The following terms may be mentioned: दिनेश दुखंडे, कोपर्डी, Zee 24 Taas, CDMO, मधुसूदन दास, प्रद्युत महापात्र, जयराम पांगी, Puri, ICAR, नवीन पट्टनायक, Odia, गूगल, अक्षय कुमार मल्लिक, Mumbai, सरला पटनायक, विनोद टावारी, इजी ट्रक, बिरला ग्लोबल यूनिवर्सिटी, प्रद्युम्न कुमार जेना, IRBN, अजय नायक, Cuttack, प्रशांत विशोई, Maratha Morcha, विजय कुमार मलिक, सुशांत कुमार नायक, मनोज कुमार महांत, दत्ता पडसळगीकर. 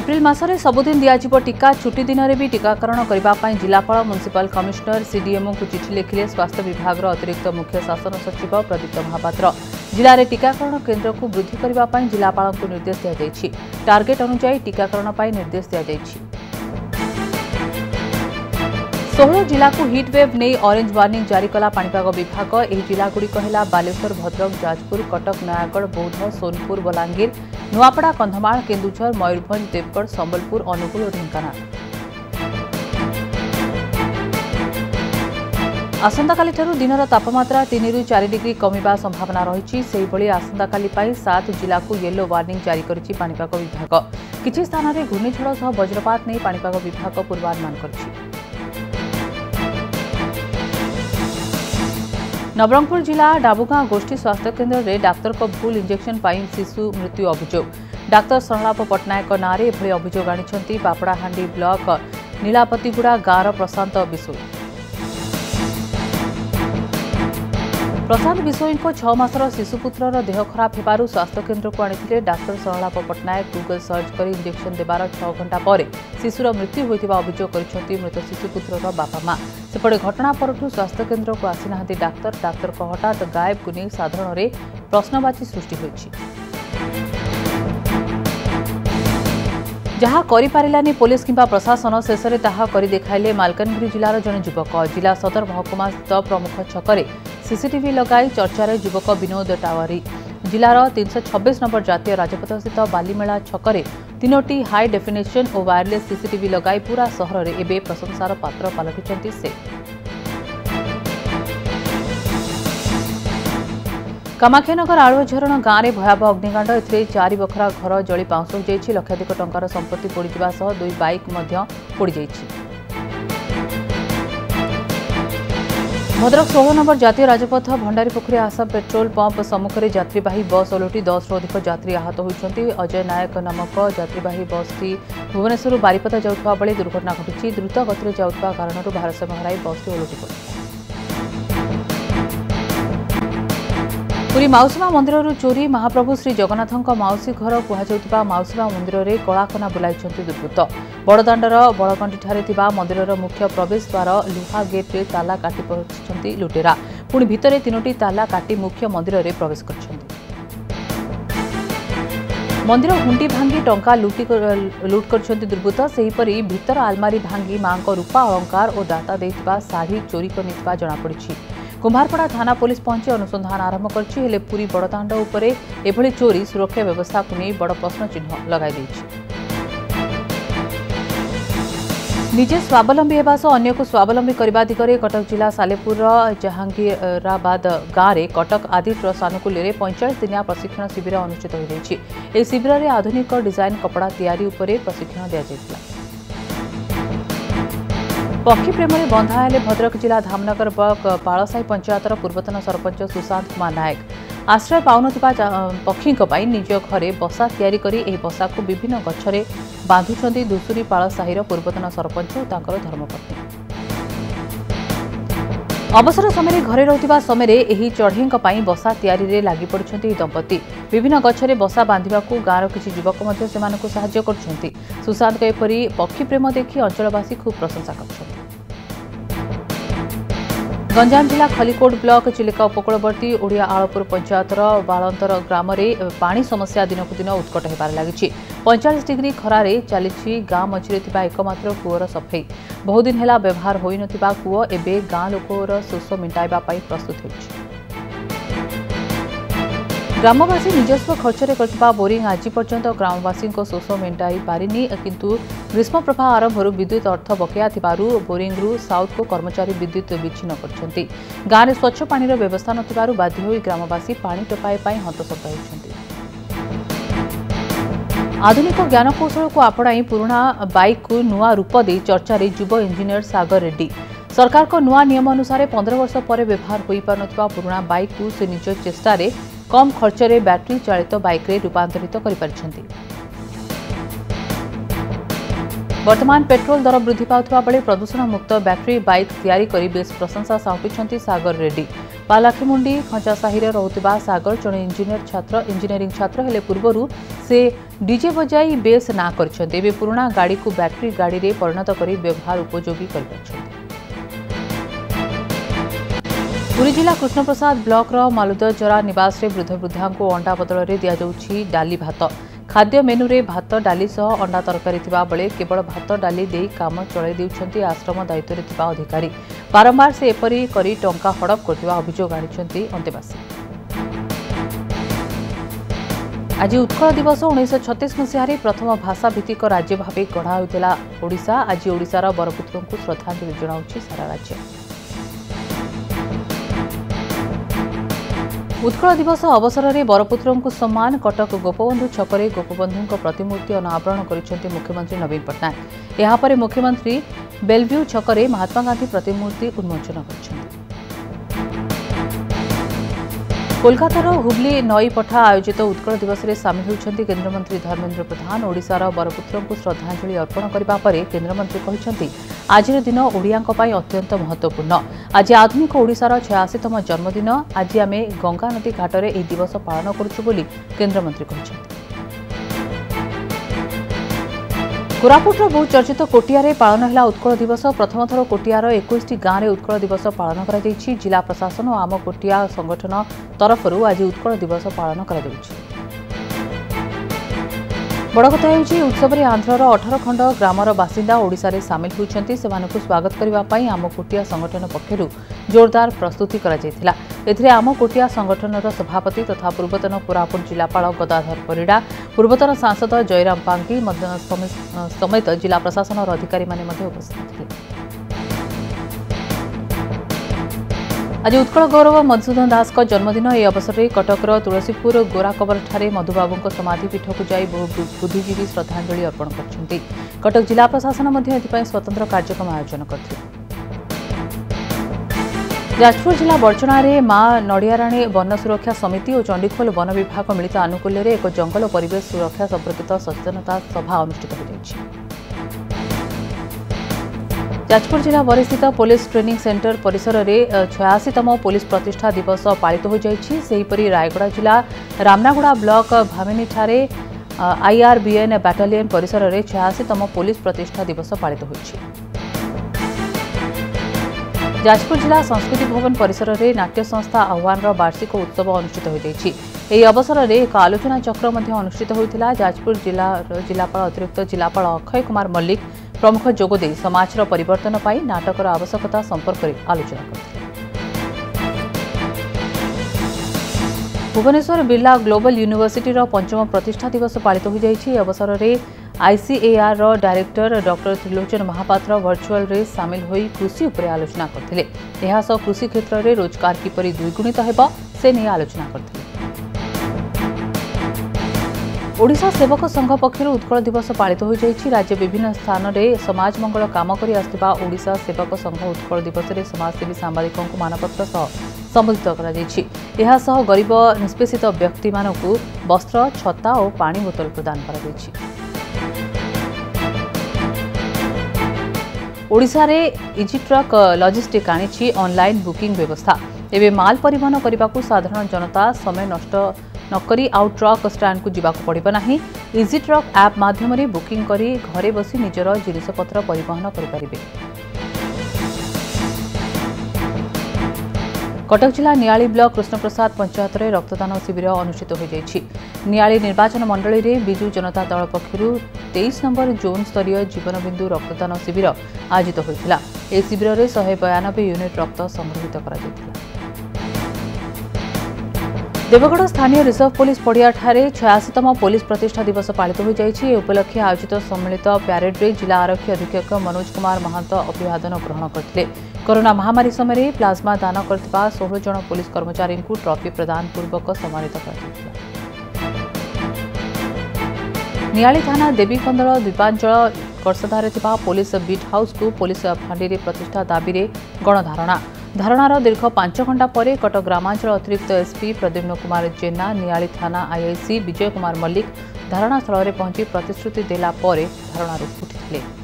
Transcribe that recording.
April मासरे सबुदिन दियाजिबो टीका, छुट्टी दिन में भी टीकाकरण करिबा पई जिलापाल म्युनिसिपल कमिश्नर सीडीएमओ को चिठी लिखिले स्वास्थ्य विभाग अतिरिक्त मुख्य शासन सचिव प्रद्युत महापात्र। जिले में टीकाकरण केन्द्र को वृद्धि करिबा पई जिलापाल को निर्देश दिया जाइछि। टार्गेट अनुसार टीकाकरण पई निर्देश दिया जाइछि। 16 जिला को हिटवेव नहीं ऑरेंज वार्निंग जारी कला पाणीपाग विभाग। यह जिलागुड़िक है बालेश्वर, भद्रक, जाजपुर, कटक, नयागढ़, बौद्ध, सोनपुर, बलांगीर, नुआपड़ा, कंधमाल, केन्दुझर, मयूरभंज, देवगढ़, संबलपुर, अनुगुल और ढेंकानाल। आसंताकालिठारु दिनर तापमात्रा 3 ରୁ 4 डिग्री कमिबा संभावना रही। आसंताकाली पाई 7 जिला को येलो वार्निंग जारी करिछि पाणीपाग विभाग। किछि स्थान में घूर्णिझड़ सह वज्रपात नहीं पाणीपाग विभाग पूर्वानुमान करिछि। नवरंगपुर जिला डाबुगां गोष्ठी स्वास्थ्य केन्द्र में डाक्तर को भूल इंजेक्शन पाई शिशु मृत्यु अभियोग। डाक्तर सरला पटनायक नाँ में एभली अभियोग आनी बापड़ाहांडी ब्लॉक नीलापतिगुड़ा गाँवर प्रशांत विशोई। प्रशांत विशोई 6 मासर शिशुपुत्रर देह खराब होबारु स्वास्थ्य केन्द्र को आनी doctor सरला पटनायक। गूगल search कर इंजेक्शन देवार 6 घंटा पर शिशुर मृत्यु होता अभियोग कर मृत शिशुपुत्रर बापा माँ। सेपटे घटना परठू स्वास्थ्य केन्द्र को आसी नाहांती डाक्तर। डाक्तर को हठात गायब को नहीं साधारण रे प्रश्नवाची सृष्टि होइछि। जहाँ करि पारिलानी पुलिस किंबा प्रशासन शेषरे ताहा करि देखाइले मालकानगिरी जिलार जने युवक। जिला सदर महकुमास्थित प्रमुख छकरे सीसीटीवी लगाई चर्चार युवक विनोद टावारी। जिलार 326 नंबर जातीय राजपथ स्थित बालीमेला छकरे 3ଟି हाई डेफिनेशन और वायरलेस सीसीटीवी लगाई पूरा सहर में एवं प्रशंसार पात्र पलटिंट से। कामाख्यानगर आलुझरण गाँव में भयावह अग्निकांड। ए 4 बखरा घर जली पाउंश हो जाइए। लक्षाधिक टंकार संपत्ति पोड़ीजा सह 2 बाइक पोड़ी जाइए। भद्रक 16 नंबर जातीय राजपथ भंडारी पोखरी आसाम पेट्रोल पंप सम्मुखें जात्रीवाही बस ओलटी 10 रू अधिक जात्री आहत होती। अजय नायक नामक जात्रीवाही बस टी भुवनेश्वर बारिपदा जाउथवा बेले दुर्घटना घटी। द्रुत गति जाउथवा कारण भारसाम्य हराई बस टी ओलटी पड़ी। पूरी माउसीमा मंदिर चोरी। महाप्रभु श्री जगन्नाथ मौसी घर कहुवा माउसीमा मंदिर में कलाकना बुलाई दुर्वृत्त। बड़दाण्डर बड़गंडी मंदिर मुख्य प्रवेश द्वार लुहा गेट में ताला काटी पहुंची लुटेरा। पुणी भितर 3ଟି ताला काटी मुख्य मंदिर में प्रवेश कर मंदिर हुंडी भांगी टंका लुट कर दुर्वृत्त। सेहीपरि भितर आलमारी भांगी मां रूपा, अलंकार और दाता देता शाढ़ी चोरी कर जमापड़ी। कुम्हारपड़ा थाना पुलिस पहुंची अनुसंधान आरंभ कर। पूरी बड़दाण्ड उपर एभली चोरी सुरक्षा व्यवस्था को नहीं बड़ प्रश्नचिन्ह लगाई। निजे स्वावलंबी होगा सह अन्य को स्वावलंबी करने दिगरे कटक जिला सालेपुर जहांगीराबाद गाँव में कटक आदि ट्रस्ट आनुकूल्य में 45 दिनिया प्रशिक्षण शिविर अनुष्ठित होती। यह शिविर में आधुनिक डिजाइन कपड़ा तैयारी उपरे प्रशिक्षण दिया। पक्षी प्रेम में बंधा हेले भद्रक जिला धामनगर ब्लॉक पालसाई पंचायतर पूर्वतन सरपंच सुशांत कुमार नायक। आश्रय पाउन पक्षी निज घरे बसा या बसा को विभिन्न गछरे बांधुंट धूसुरी पाल साहिर पूर्वतन सरपंच और धर्मपत्नी। अवसर समय घरे रहुतिबा समय चढ़ेई बसा तैयारी लगी पड़ुछंती दंपति। विभिन्न गछरे बसा बांधिबा को गाँव किसी युवक साहाय्य करछंती। सुशांत एपरी पक्षी प्रेम देखि अंचलवासी खूब प्रशंसा करछंती। गंजाम जिला खलिकोट ब्लॉक चिलिका उपकूलवर्ती ओडिया आलपुर पंचायतर बालंतर ग्राम में पानी समस्या दिनकू दिन उत्कट होबार लागिछि। 45 डिग्री खरार चली गाँ मझीरे थिबा एकमात्र कूअर सफेई। बहुदिन हेला व्यवहार होई नथिबा कूअ एबे गाँ लोकर शोष मिटाइबा पई प्रस्तुत होछि। ग्रामवासी निजस्व खर्चरे करथिबा बोरिंग आज पर्यंत ग्रामवासी शोष मिटाई पारिनी। किंतु ग्रीष्म प्रवाह आरंभर विद्युत अर्थ बकेया थिबारु बोरिंगरु साउथ को कर्मचारी विद्युत विच्छिन्न करछंती। गाँव में स्वच्छ पानी व्यवस्था नथिबारु बाध्य होई ग्रामवासी पानी टपाई पाई हतोत्साहित होछंती। आधुनिक ज्ञानकौशल को आपणाई पुराना बाइक को नुआ रूप दे चर्चा रे युवा इंजीनियर सागर रेड्डी। सरकार को नुआ नियम अनुसार 15 वर्ष पर व्यवहार होई पारनथिबा पुराना बाइक को से निज चेष्टा रे कम खर्च रे बैटरी चालित बाइक रे रूपांतरित करि पारछंती। वर्तमान पेट्रोल दर वृद्धि पाउथवा बेले प्रदूषण मुक्त बैटरी बाइक तैयारी करी बेस प्रशंसा साउटिछंती सागर रेड्डी। पालाखेमुंडी खंचासाही रोकता सागर जड़े इंजीनियरिंग छात्र हेले पूर्व से डीजे बजाई बेस ना करते पुराणा गाड़ी को बैटरी गाड़ी में परिणत कर व्यवहार उपयोगी कर। पुरी जिला कृष्णप्रसाद ब्लॉक मालुदर जरा निवास रे वृद्ध वृद्धा को अंडा बदल में दि डाली भात खाद्य मेनु रे भात डाली सह अंडा तरकारी बेले केवल भात डाली दे काम चलै देउछंती आश्रम दायित्व रे अधिकारी बारंबार से एपरी करी टंका हड़प करथिबा अभियोग आनिछंती अंतेवासी। आज उत्कल दिवस 1936 मसीह प्रथम भाषा भित्तिक राज्य भाव गढ़ा होता ओडिशा। आज ओडिशार बरपुत्र को श्रद्धांजलि जनाउछि सारा राज्य। उत्कल दिवस अवसर में बरपुत्र को सम्मान कटक गोपबंधु छकरे गोपबंधु प्रतिमूर्ति अनावरण कर मुख्यमंत्री नवीन पट्टनायक। यापर मुख्यमंत्री बेलव्यू छकरे महात्मा गांधी प्रतिमूर्ति उन्मोचन कर। कोलकातार हुबली नईपठा आयोजित उत्कल दिवस में सामिल होती केन्द्रमंत्री धर्मेन्द्र प्रधान। ओडिशार बरपुत्र को श्रद्धांजलि अर्पण करने केन्द्रमंत्री कहते आज दिन ओडिया अत्यंत महत्वपूर्ण। आज आधुनिक ओडिशार 86तम जन्मदिन। आज आम गंगा नदी घाट में यह दिवस पालन कर। कोरापुटर बहुचर्चित कोटिया पालन है उत्कल दिवस। प्रथम थर कोटियार 21 गाँव में उत्कल दिवस पालन करा जायछि। जिला प्रशासन और आम कोटिया संगठन तरफ आज उत्कल दिवस पालन करा जायछि। बड़ कथा उत्सव में आंध्रर 18 खंड ग्रामर बासिंदा ओडिशा रे सामिल होइछन्ति। सेमानकु स्वागत करबा पई आम कोटिया संगठन पक्षरु जोरदार प्रस्तुति करा जायथिला। एथिरे आम कोटिया संगठनर सभापति तथा पूर्वतन कोरापुट जिलापाल गदाधर परिडा, पूर्वतन सांसद जयराम पांगी समेत जिला प्रशासन और अधिकारी उपस्थित थे। आज उत्कल गौरव मधुसूदन दास जन्मदिन। यह अवसर में कटकर तुलसीपुर गोराकबर मधुबाबू समाधिपीठ को जाई बहु बुद्धिजीवी श्रद्धांजलि अर्पण करछन्ति। कटक जिला प्रशासन स्वतंत्र कार्यक्रम आयोजन करथिले। जाजपुर जिला बर्चणार में माँ नड़ियाराणी वन सुरक्षा समिति और चंडीखोल वन विभाग मिलित आनुकूल्य एक जंगल और परिवेश सुरक्षा संपर्कित सचेतनता सभा अनुष्ठित हो। जाजपुर जिला वरिष्ठ पुलिस ट्रेनिंग सेंटर परिसर में 86तम पुलिस प्रतिष्ठा दिवस पालित हो जाएगी। सेहीपरी रायगढ़ जिला रामनागुड़ा ब्लॉक भामिनी ठारे IRBN बैटालियन परिसर में 86तम पुलिस प्रतिष्ठा दिवस पालित हो। जाजपुर जिला संस्कृति भवन परिसर में नाट्य संस्था आह्वान वार्षिक उत्सव अनुष्ठित हो। अवसर में एक आलोचना चक्र अनुष्ठित होता। जाजपुर जिला जिलापाल अतिरिक्त जिलापाल अक्षय कुमार मल्लिक प्रमुख जोगद समाज परिवर्तन पर नाटकर आवश्यकता संपर्क में आलोचना करते। भुवनेश्वर बिरला ग्लोबल यूनिवर्सिटी पंचम प्रतिष्ठा दिवस पालित हो जाएगी। अवसर में ICAR director doctor Trilochan Mohapatra virtual रे सामिल होई कृषि उपरे आलोचना करथिले। एहा सह कृषि क्षेत्र में रोजगार किपरि द्विगुणित हेबा से नै आलोचना करथिले। ओडिशा सेवक संघ पक्षर उत्कल दिवस पालित हो जाएगी। राज्य विभिन्न स्थान में समाज मंगल काम करि आस्थिबा ओडिशा सेवक संघ उत्कल दिवस में समाजसेवी सांबादिकों को मानपत्र सह संबोधित कर गरीब निष्पेषित व्यक्ति मानकु वस्त्र छता और पानी बोतल प्रदान कर। ओडिशा रे इजी ट्रक लॉजिस्टिक आनी ऑनलाइन बुकिंग व्यवस्था। एवं माल परिवहन करने को साधारण जनता समय नष्ट नकरी आउ ट्रक स्टैंड को जीवाक पड़िबा नाही। इजी ट्रक ऐप माध्यम रे बुकिंग करी घरे बसी निजर जिनिसपत्र परिवहन करिपारिबे। कटक जिला नियाली ब्लॉक कृष्णप्रसाद पंचायत में रक्तदान शिविर अनुष्ठित हो जाएगी। नियाली निर्वाचन मंडली में विजु जनता दल पक्ष 23 नंबर जोन स्तरीय जीवन बिंदु रक्तदान शिविर आयोजित होता। यह शिविर में 192 यूनिट रक्त संग्रहित कर। देवगढ़ स्थानीय रिजर्व पुलिस पड़िया 86तम पुलिस प्रतिष्ठा दिवस पालित हो जाएगी। उपलक्षे आयोजित सम्मिलित प्यारेड में जिला आरक्षी अधीक्षक मनोज कुमार महांत अभिवादन ग्रहण करते। कोरोना महामारी समय प्लाज्मा दान करथिबा 16 जन पुलिस कर्मचारी को ट्रॉफी प्रदान पूर्वक सम्मानित कर। नियाली थाना देवीकंदल द्वीपांचल कर्षधारे पुलिस बीट हाउस को पुलिस फांडी प्रतिष्ठा दाबी रे गणधारणा। धारणार दीर्घ 5 घंटा पर कटक ग्रामांचल अतिरिक्त एसपी प्रद्युम्न कुमार जेना नियाली थाना IIC विजय कुमार मलिक धारणास्थल में पहुंची प्रतिश्रुति देला धारणा उठिथिले।